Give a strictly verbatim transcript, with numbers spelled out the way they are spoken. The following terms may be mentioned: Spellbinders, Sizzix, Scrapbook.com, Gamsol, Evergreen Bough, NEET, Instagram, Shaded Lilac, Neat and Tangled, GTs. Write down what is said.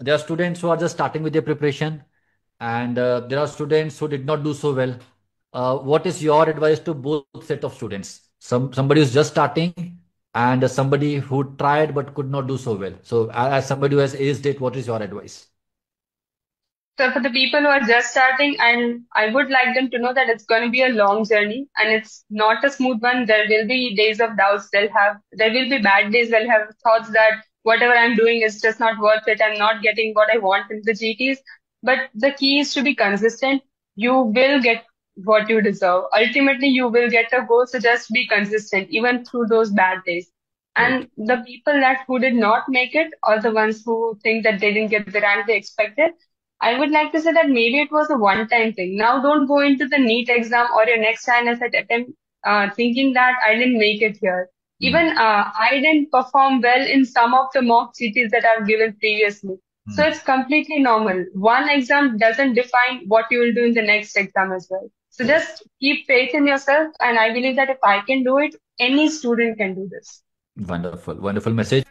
There are students who are just starting with their preparation, and uh, there are students who did not do so well. Uh, what is your advice to both set of students? Some somebody who's just starting and somebody who tried but could not do so well. So as somebody who has aced it, what is your advice? So for the people who are just starting, and I would like them to know that it's going to be a long journey and it's not a smooth one. There will be days of doubts. They'll have, there will be bad days. They'll have thoughts that whatever I'm doing is just not worth it. I'm not getting what I want in the G Ts. But the key is to be consistent. You will get what you deserve. Ultimately, you will get a goal. So just be consistent, even through those bad days. And the people that who did not make it, or the ones who think that they didn't get the rank they expected, I would like to say that maybe it was a one-time thing. Now don't go into the NEET exam or your next I N S S attempt uh, thinking that I didn't make it here. Mm. Even uh, I didn't perform well in some of the mock G Ts that I've given previously. Mm. So it's completely normal. One exam doesn't define what you will do in the next exam as well. So just keep faith in yourself, and I believe that if I can do it, any student can do this. Wonderful, wonderful message.